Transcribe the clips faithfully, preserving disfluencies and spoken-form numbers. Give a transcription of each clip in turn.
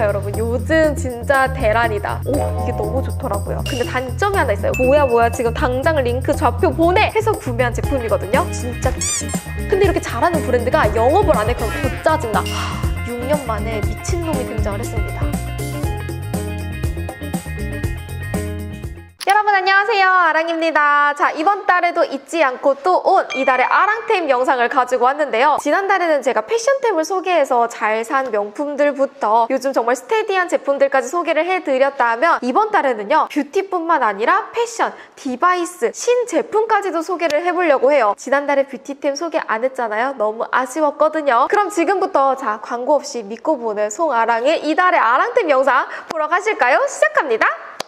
아, 여러분 요즘 진짜 대란이다. 오, 이게 너무 좋더라고요. 근데 단점이 하나 있어요. 뭐야 뭐야 지금 당장 링크 좌표 보내 해서 구매한 제품이거든요. 진짜 미친. 근데 이렇게 잘하는 브랜드가 영업을 안 해. 그럼 더 짜증나. 육 년 만에 미친놈이 등장을 했습니다. 여러분 안녕하세요, 아랑입니다. 자, 이번 달에도 잊지 않고 또 온 이달의 아랑템 영상을 가지고 왔는데요. 지난달에는 제가 패션템을 소개해서 잘 산 명품들부터 요즘 정말 스테디한 제품들까지 소개를 해드렸다면, 이번 달에는요 뷰티뿐만 아니라 패션, 디바이스, 신제품까지도 소개를 해보려고 해요. 지난달에 뷰티템 소개 안 했잖아요. 너무 아쉬웠거든요. 그럼 지금부터 자, 광고 없이 믿고 보는 송아랑의 이달의 아랑템 영상 보러 가실까요? 시작합니다.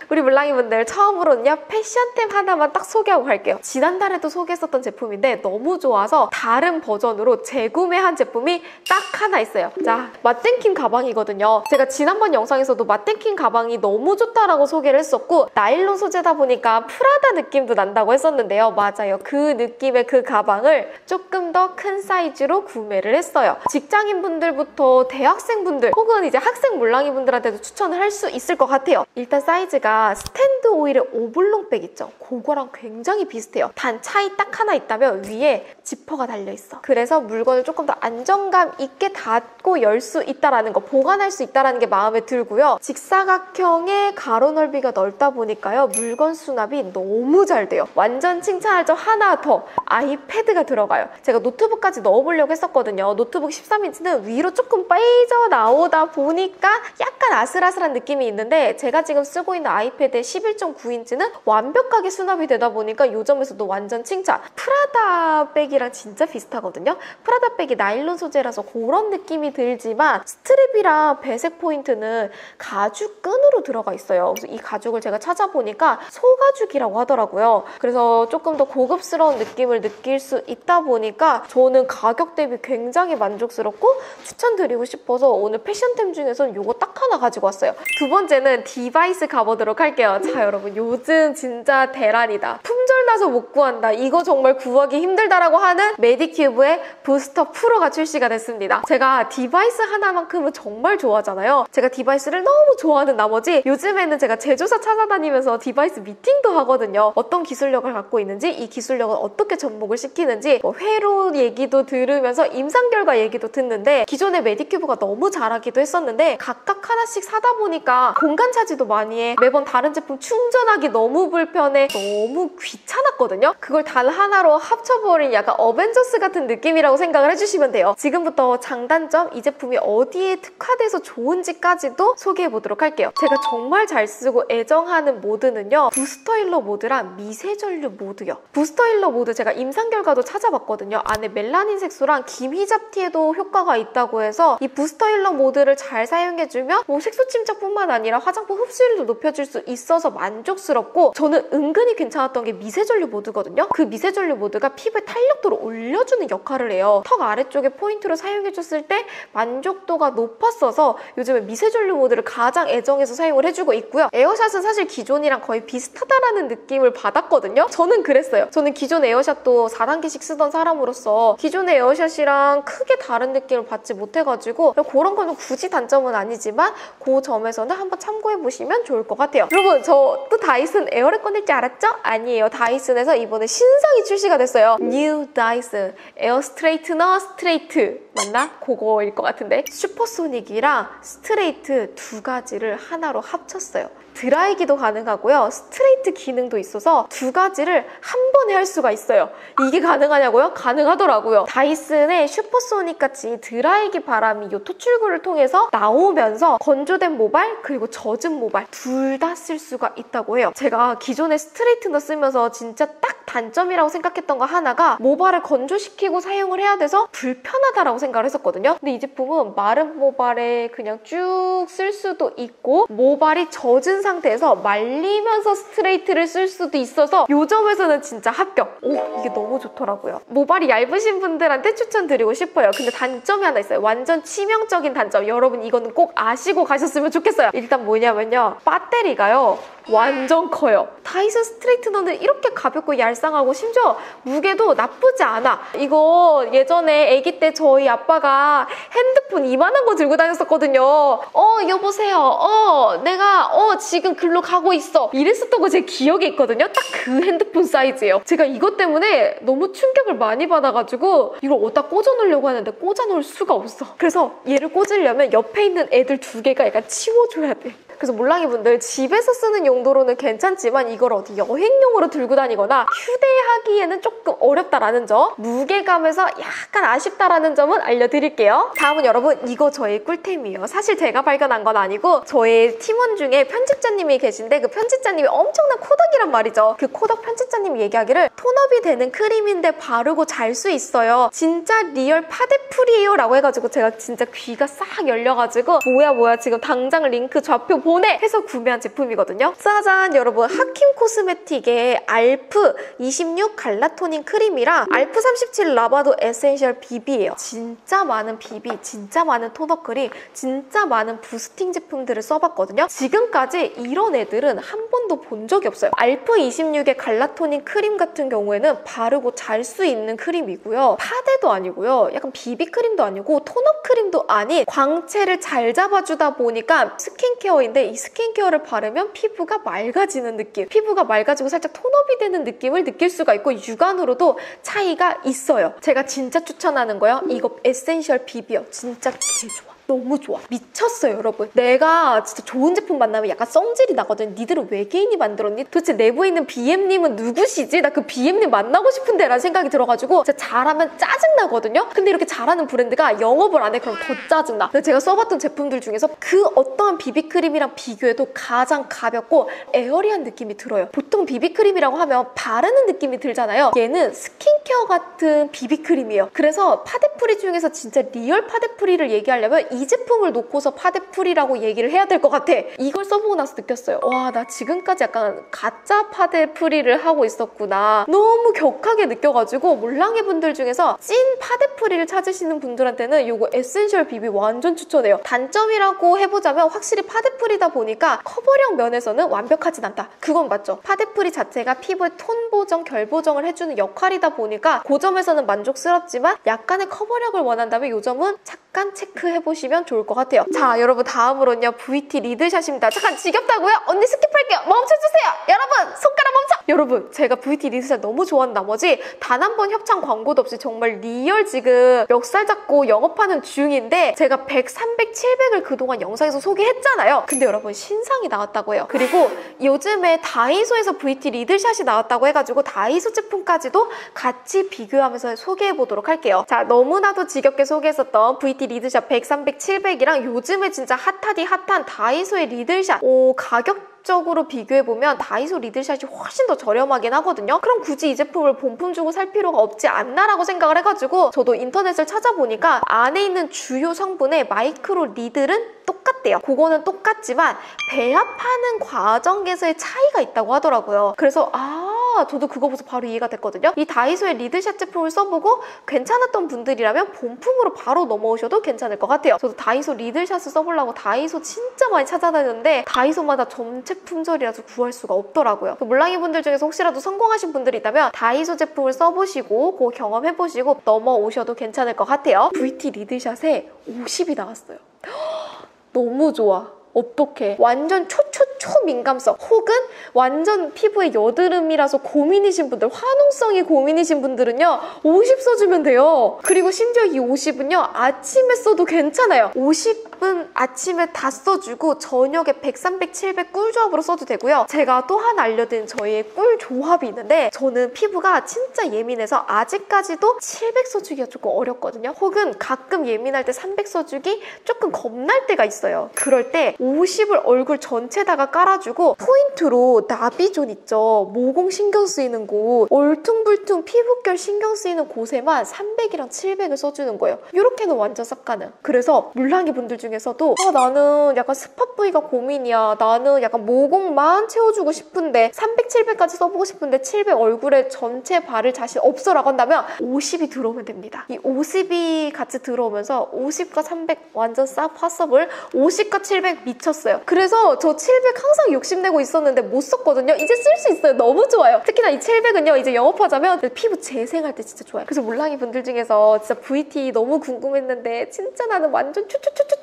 우리 물랑이분들 처음으로는요 패션템 하나만 딱 소개하고 갈게요. 지난달에도 소개했었던 제품인데 너무 좋아서 다른 버전으로 재구매한 제품이 딱 하나 있어요. 자, 마틴킴 가방이거든요. 제가 지난번 영상에서도 마틴킴 가방이 너무 좋다라고 소개를 했었고, 나일론 소재다 보니까 프라다 느낌도 난다고 했었는데요. 맞아요, 그 느낌의 그 가방을 조금 더 큰 사이즈로 구매를 했어요. 직장인분들부터 대학생분들 혹은 이제 학생 물랑이분들한테도 추천을 할 수 있을 것 같아요. 일단 사이즈가 스탠드 오일의 오블롱백 있죠? 그거랑 굉장히 비슷해요. 단 차이 딱 하나 있다면 위에 지퍼가 달려있어. 그래서 물건을 조금 더 안정감 있게 닫고 열 수 있다는 거, 보관할 수 있다는 게 마음에 들고요. 직사각형의 가로 넓이가 넓다 보니까요 물건 수납이 너무 잘 돼요. 완전 칭찬할 점 하나 더, 아이패드가 들어가요. 제가 노트북까지 넣어보려고 했었거든요. 노트북 십삼 인치는 위로 조금 빠져나오다 보니까 약간 아슬아슬한 느낌이 있는데, 제가 지금 쓰고 있는 아이패드의 십일 점 구 인치는 완벽하게 수납이 되다 보니까 요 점에서도 완전 칭찬. 프라다 백이랑 진짜 비슷하거든요. 프라다 백이 나일론 소재라서 그런 느낌이 들지만 스트랩이랑 배색 포인트는 가죽 끈으로 들어가 있어요. 그래서 이 가죽을 제가 찾아보니까 소가죽이라고 하더라고요. 그래서 조금 더 고급스러운 느낌을 느낄 수 있다 보니까 저는 가격 대비 굉장히 만족스럽고 추천드리고 싶어서 오늘 패션템 중에서는 요거 딱 하나 가지고 왔어요. 두 번째는 디바이스 가보도록 할게요. 자, 여러분 요즘 진짜 대란이다. 품절나서 못 구한다, 이거 정말 구하기 힘들다라고 하는 메디큐브의 부스터 프로가 출시가 됐습니다. 제가 디바이스 하나만큼은 정말 좋아하잖아요. 제가 디바이스를 너무 좋아하는 나머지 요즘에는 제가 제조사 찾아다니면서 디바이스 미팅도 하거든요. 어떤 기술력을 갖고 있는지, 이 기술력을 어떻게 접목을 시키는지, 뭐 회로 얘기도 들으면서 임상 결과 얘기도 듣는데, 기존의 메디큐브가 너무 잘하기도 했었는데 각각 하나씩 사다 보니까 공간 차지도 많이 해. 매번 다른 제품 충전하기 너무 불편해. 너무 귀찮았거든요. 그걸 단 하나로 합쳐버린 약간 어벤져스 같은 느낌이라고 생각을 해주시면 돼요. 지금부터 장단점, 이 제품이 어디에 특화돼서 좋은지까지도 소개해보도록 할게요. 제가 정말 잘 쓰고 애정하는 모드는요 부스터 일러 모드랑 미세전류 모드요. 부스터 일러 모드 제가 임상 결과도 찾아봤거든요. 안에 멜라닌 색소랑 기미잡티에도 효과가 있다고 해서 이 부스터 일러 모드를 잘 사용해주면 뭐 색소 침착뿐만 아니라 화장품 흡수율도 높여주고 수 있어서 만족스럽고, 저는 은근히 괜찮았던 게 미세전류 모드거든요. 그 미세전류 모드가 피부의 탄력도를 올려주는 역할을 해요. 턱 아래쪽에 포인트로 사용해줬을 때 만족도가 높았어서 요즘에 미세전류 모드를 가장 애정해서 사용을 해주고 있고요. 에어샷은 사실 기존이랑 거의 비슷하다라는 느낌을 받았거든요. 저는 그랬어요. 저는 기존 에어샷도 사 단계씩 쓰던 사람으로서 기존의 에어샷이랑 크게 다른 느낌을 받지 못해가지고 그런 거는 굳이 단점은 아니지만 그 점에서는 한번 참고해보시면 좋을 것 같아요. 같아요. 여러분 저 또 다이슨 에어랩 꺼낼 줄 알았죠? 아니에요. 다이슨에서 이번에 신상이 출시가 됐어요. 뉴 다이슨 에어 스트레이트너 스트레이트 맞나? 그거일 것 같은데, 슈퍼소닉이랑 스트레이트 두 가지를 하나로 합쳤어요. 드라이기도 가능하고요 스트레이트 기능도 있어서 두 가지를 한 번에 할 수가 있어요. 이게 가능하냐고요? 가능하더라고요. 다이슨의 슈퍼소닉같이 드라이기 바람이 이 토출구를 통해서 나오면서 건조된 모발 그리고 젖은 모발 둘 다 쓸 수가 있다고 해요. 제가 기존에 스트레이트너 쓰면서 진짜 딱 단점이라고 생각했던 거 하나가 모발을 건조시키고 사용을 해야 돼서 불편하다라고 생각을 했었거든요. 근데 이 제품은 마른 모발에 그냥 쭉 쓸 수도 있고 모발이 젖은 상태에서 말리면서 스트레이트를 쓸 수도 있어서 이 점에서는 진짜 합격! 오, 이게 너무 좋더라고요. 모발이 얇으신 분들한테 추천드리고 싶어요. 근데 단점이 하나 있어요. 완전 치명적인 단점. 여러분 이거는 꼭 아시고 가셨으면 좋겠어요. 일단 뭐냐면요 배터리가요 완전 커요. 다이슨 스트레이트너는 이렇게 가볍고 얇 발상하고 심지어 무게도 나쁘지 않아. 이거 예전에 아기 때 저희 아빠가 핸드폰 이만한 거 들고 다녔었거든요. 어 여보세요, 어 내가 어 지금 글로 가고 있어 이랬었던 거 제 기억에 있거든요. 딱 그 핸드폰 사이즈예요. 제가 이것 때문에 너무 충격을 많이 받아가지고 이걸 어디다 꽂아 놓으려고 하는데 꽂아 놓을 수가 없어. 그래서 얘를 꽂으려면 옆에 있는 애들 두 개가 약간 치워줘야 돼. 그래서 몰랑이분들 집에서 쓰는 용도로는 괜찮지만 이걸 어디 여행용으로 들고 다니거나 휴대하기에는 조금 어렵다라는 점, 무게감에서 약간 아쉽다라는 점은 알려드릴게요. 다음은 여러분, 이거 저의 꿀템이에요. 사실 제가 발견한 건 아니고 저의 팀원 중에 편집자님이 계신데 그 편집자님이 엄청난 코덕이란 말이죠. 그 코덕 편집자님이 얘기하기를 톤업이 되는 크림인데 바르고 잘 수 있어요. 진짜 리얼 파데풀이에요 라고 해가지고 제가 진짜 귀가 싹 열려가지고 뭐야 뭐야 지금 당장 링크 좌표 보내 해서 구매한 제품이거든요. 짜잔 여러분, 하킴 코스메틱의 알프 이십육 갈라토닝 크림이랑 알프 삼십칠 라바도 에센셜 비비예요. 진짜 많은 비비, 진짜 많은 톤업 크림, 진짜 많은 부스팅 제품들을 써봤거든요. 지금까지 이런 애들은 한 번도 본 적이 없어요. 알프 이십육의 갈라토닝 크림 같은 경우에는 바르고 잘 수 있는 크림이고요. 파데도 아니고요. 약간 비비 크림도 아니고 톤업 크림도 아닌 광채를 잘 잡아주다 보니까 스킨케어인 근데 이 스킨케어를 바르면 피부가 맑아지는 느낌, 피부가 맑아지고 살짝 톤업이 되는 느낌을 느낄 수가 있고 육안으로도 차이가 있어요. 제가 진짜 추천하는 거예요. 이거 에센셜 비비요. 진짜 개 좋아. 너무 좋아. 미쳤어요 여러분. 내가 진짜 좋은 제품 만나면 약간 성질이 나거든. 니들은 외계인이 만들었니? 도대체 내부에 있는 비엠님은 누구시지? 나 그 비엠님 만나고 싶은데 라는 생각이 들어가지고 진짜 잘하면 짜증나거든요. 근데 이렇게 잘하는 브랜드가 영업을 안 해. 그럼 더 짜증나. 근데 제가 써봤던 제품들 중에서 그 어떠한 비비크림이랑 비교해도 가장 가볍고 에어리한 느낌이 들어요. 보통 비비크림이라고 하면 바르는 느낌이 들잖아요. 얘는 스킨케어 같은 비비크림이에요. 그래서 파데프리 중에서 진짜 리얼 파데프리를 얘기하려면 이 제품을 놓고서 파데풀이라고 얘기를 해야 될 것 같아. 이걸 써보고 나서 느꼈어요. 와, 나 지금까지 약간 가짜 파데풀이를 하고 있었구나. 너무 격하게 느껴가지고 몰랑이 분들 중에서 찐 파데풀이를 찾으시는 분들한테는 이거 에센셜 비비 완전 추천해요. 단점이라고 해보자면 확실히 파데풀이다 보니까 커버력 면에서는 완벽하진 않다. 그건 맞죠. 파데풀이 자체가 피부의 톤 보정, 결 보정을 해주는 역할이다 보니까 그 점에서는 만족스럽지만 약간의 커버력을 원한다면 이 점은 잠깐 체크해보시면 좋을 것 같아요. 자 여러분, 다음으로는요 브이티 리들샷입니다. 잠깐 지겹다고요? 언니 스킵할게요. 멈춰주세요. 여러분 손가락 멈춰. 여러분, 제가 브이티 리들샷 너무 좋아하는 나머지 단 한 번 협찬 광고도 없이 정말 리얼 지금 멱살 잡고 영업하는 중인데 제가 백, 삼백, 칠백을 그동안 영상에서 소개했잖아요. 근데 여러분 신상이 나왔다고 해요. 그리고 요즘에 다이소에서 브이티 리들샷이 나왔다고 해가지고 다이소 제품까지도 같이 비교하면서 소개해보도록 할게요. 자, 너무나도 지겹게 소개했었던 브이티 리들샷 백, 삼백, 칠백이랑 요즘에 진짜 핫하디 핫한 다이소의 리들샷, 오 가격 적으로 비교해보면 다이소 리들샷이 훨씬 더 저렴하긴 하거든요. 그럼 굳이 이 제품을 본품 주고 살 필요가 없지 않나 라고 생각을 해가지고 저도 인터넷을 찾아보니까 안에 있는 주요 성분의 마이크로 리들은 똑같대요. 그거는 똑같지만 배합하는 과정에서의 차이가 있다고 하더라고요. 그래서 아 저도 그거 보면서 바로 이해가 됐거든요. 이 다이소의 리들샷 제품을 써보고 괜찮았던 분들이라면 본품으로 바로 넘어오셔도 괜찮을 것 같아요. 저도 다이소 리들샷을 써보려고 다이소 진짜 많이 찾아다녔는데 다이소마다 점점 품절이라서 구할 수가 없더라고요. 몰랑이 분들 중에서 혹시라도 성공하신 분들이 있다면 다이소 제품을 써보시고 그 경험해보시고 넘어오셔도 괜찮을 것 같아요. 브이티 리들샷에 오십이 나왔어요. 너무 좋아. 어떡해. 완전 초초초 민감성 혹은 완전 피부에 여드름이라서 고민이신 분들, 화농성이 고민이신 분들은요 오십 써주면 돼요. 그리고 심지어 이 오십은요 아침에 써도 괜찮아요. 오십은 아침에 다 써주고 저녁에 백, 삼백, 칠백 꿀조합으로 써도 되고요. 제가 또 하나 알려드린 저희의 꿀조합이 있는데 저는 피부가 진짜 예민해서 아직까지도 칠백 써주기가 조금 어렵거든요. 혹은 가끔 예민할 때 삼백 써주기 조금 겁날 때가 있어요. 그럴 때 오십을 얼굴 전체에다가 깔아주고 포인트로 나비존 있죠? 모공 신경 쓰이는 곳, 얼퉁불퉁 피부결 신경 쓰이는 곳에만 삼백이랑 칠백을 써주는 거예요. 이렇게는 완전 싹 가능. 그래서 물랑이 분들 중에서도 아, 나는 약간 스팟 부위가 고민이야. 나는 약간 모공만 채워주고 싶은데 삼백, 칠백까지 써보고 싶은데 칠백 얼굴에 전체 바를 자신 없어라고 한다면 오십이 들어오면 됩니다. 이 오십이 같이 들어오면서 오십과 삼백 완전 싹 파서블, 오십과 칠백 미쳤어요. 그래서 저 칠백 항상 욕심내고 있었는데 못 썼거든요. 이제 쓸 수 있어요. 너무 좋아요. 특히나 이 칠백은요 이제 영업하자면 피부 재생할 때 진짜 좋아요. 그래서 몰랑이 분들 중에서 진짜 브이티 너무 궁금했는데 진짜 나는 완전 추추추추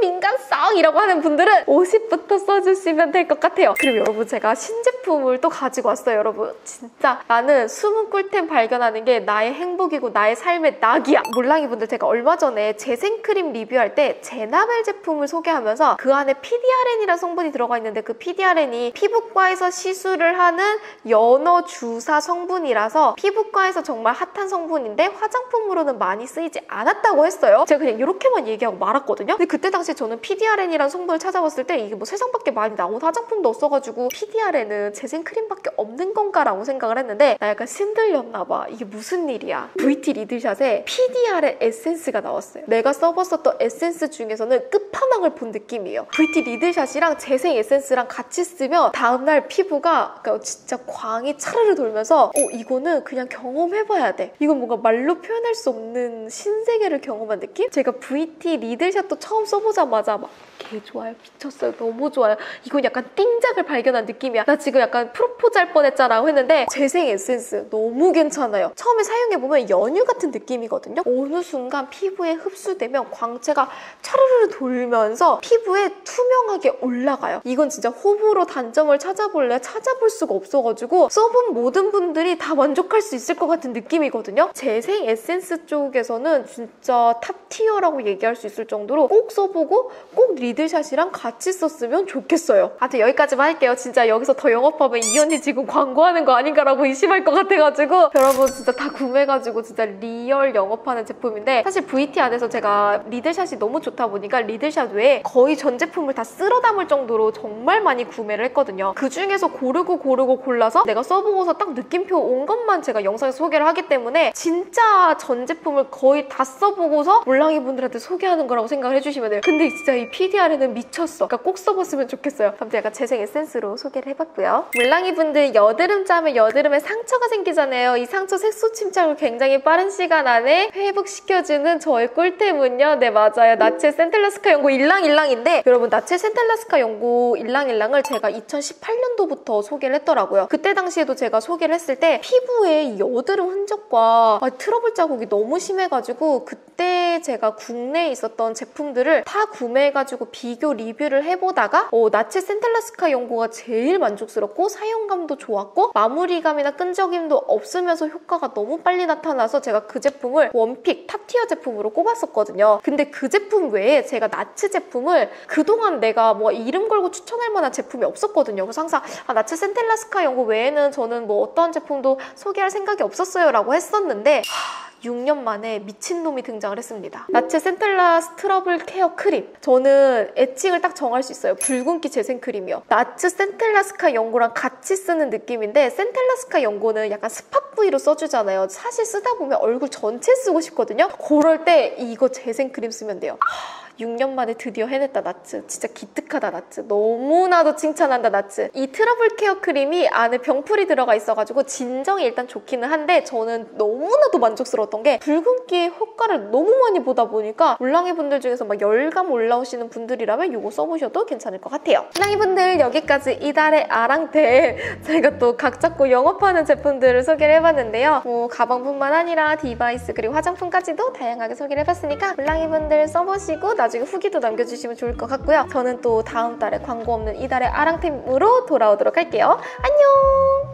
초핵민감성 이라고 하는 분들은 오십부터 써주시면 될 것 같아요. 그리고 여러분 제가 신제품을 또 가지고 왔어요. 여러분 진짜 나는 숨은 꿀템 발견하는 게 나의 행복이고 나의 삶의 낙이야. 몰랑이 분들 제가 얼마 전에 재생크림 리뷰할 때 제나벨 제품을 소개하면서 그 안에 피디알엔이라는 성분이 들어가 있는데 그 피디알엔이 피부과에서 시술을 하는 연어 주사 성분이라서 피부과에서 정말 핫한 성분인데 화장품으로는 많이 쓰이지 않았다고 했어요. 제가 그냥 이렇게만 얘기하고 말았거든요. 근데 그때 당시에 저는 피디알엔이라는 성분을 찾아봤을 때 이게 뭐 세상밖에 많이 나온 화장품도 없어가지고 피디알엔은 재생크림밖에 없는 건가라고 생각을 했는데 나 약간 신들렸나봐. 이게 무슨 일이야. 브이티 리들샷에 피디알엔 에센스가 나왔어요. 내가 써봤었던 에센스 중에서는 끝판왕을 본 느낌이에요. 브이티 리들샷이랑 재생 에센스랑 같이 쓰면 다음날 피부가 그러니까 진짜 광이 차르르 돌면서 어 이거는 그냥 경험해봐야 돼. 이건 뭔가 말로 표현할 수 없는 신세계를 경험한 느낌? 제가 브이티 리들샷도 처음 써보자마자 막 개 좋아요. 미쳤어요. 너무 좋아요. 이건 약간 띵작을 발견한 느낌이야. 나 지금 약간 프로포즈할 뻔했잖아 했는데 재생 에센스 너무 괜찮아요. 처음에 사용해보면 연유 같은 느낌이거든요. 어느 순간 피부에 흡수되면 광채가 차르르 돌면서 피부에 투명하게 올라가요. 이건 진짜 호불호 단점을 찾아볼래 찾아볼 수가 없어가지고 써본 모든 분들이 다 만족할 수 있을 것 같은 느낌이거든요. 재생 에센스 쪽에서는 진짜 탑티어라고 얘기할 수 있을 정도로 꼭 써보고 꼭 리들샷이랑 같이 썼으면 좋겠어요. 아무튼 여기까지만 할게요. 진짜 여기서 더 영업하면 이 언니 지금 광고하는 거 아닌가라고 의심할 것 같아가지고 여러분 진짜 다 구매해가지고 진짜 리얼 영업하는 제품인데 사실 브이티 안에서 제가 리들샷이 너무 좋다 보니까 리들샷 외에 거의 전 제품을 다 쓸어 담을 정도로 정말 많이 구매를 했거든요. 그 중에서 고르고 고르고 골라서 내가 써보고서 딱 느낌표 온 것만 제가 영상에서 소개를 하기 때문에 진짜 전 제품을 거의 다 써보고서 몰랑이 분들한테 소개하는 거라고 생각을 해주시면 돼요. 근데 진짜 이 피디알엔은 미쳤어. 그러니까 꼭 써봤으면 좋겠어요. 아무튼 약간 재생 에센스로 소개를 해봤고요. 몰랑이 분들 여드름 짜면 여드름에 상처가 생기잖아요. 이 상처 색소 침착을 굉장히 빠른 시간 안에 회복시켜주는 저의 꿀템은요. 네 맞아요. 나체 센텔라 스카 연고 일랑일랑인데 여러분 나체 센텔라 스카 연고 일랑일랑을 제가 이천십팔년도부터 소개를 했더라고요. 그때 당시에도 제가 소개를 했을 때 피부에 여드름 흔적과 트러블 자국이 너무 심해가지고 그때 제가 국내에 있었던 제품들을 다 구매해가지고 비교 리뷰를 해보다가 어, 나체 센텔라 스카 연고가 제일 만족스럽고 사용감도 좋았고 마무리감이나 끈적임도 없으면서 효과가 너무 빨리 나타나서 제가 그 제품을 원픽 탑티어 제품으로 꼽았었거든요. 근데 그 제품 외에 제가 나체 제품을 그동안 내가 뭐 이름 걸고 추천할 만한 제품이 없었거든요. 그래서 항상 아, 나체 센텔라 스카 연고 외에는 저는 뭐 어떤 제품도 소개할 생각이 없었어요 라고 했었는데 하... 육년 만에 미친놈이 등장을 했습니다. 나체 센텔라 트러블 케어 크림. 저는 애칭을 딱 정할 수 있어요. 붉은기 재생 크림이요. 나츠 센텔라 스카 연고랑 같이 쓰는 느낌인데 센텔라 스카 연고는 약간 스팟 부위로 써주잖아요. 사실 쓰다 보면 얼굴 전체 쓰고 싶거든요. 그럴 때 이거 재생 크림 쓰면 돼요. 육년 만에 드디어 해냈다 나츠. 진짜 기특하다 나츠. 너무나도 칭찬한다 나츠. 이 트러블 케어 크림이 안에 병풀이 들어가 있어가지고 진정이 일단 좋기는 한데 저는 너무나도 만족스러웠던 게 붉은기의 효과를 너무 많이 보다 보니까 몰랑이 분들 중에서 막 열감 올라오시는 분들이라면 이거 써보셔도 괜찮을 것 같아요. 몰랑이 분들 여기까지 이달의 아랑패 제가 또 각 잡고 영업하는 제품들을 소개를 해봤는데요. 뭐 가방뿐만 아니라 디바이스 그리고 화장품까지도 다양하게 소개를 해봤으니까 몰랑이 분들 써보시고 나중에 후기도 남겨주시면 좋을 것 같고요. 저는 또 다음 달에 광고 없는 이달의 아랑템으로 돌아오도록 할게요. 안녕!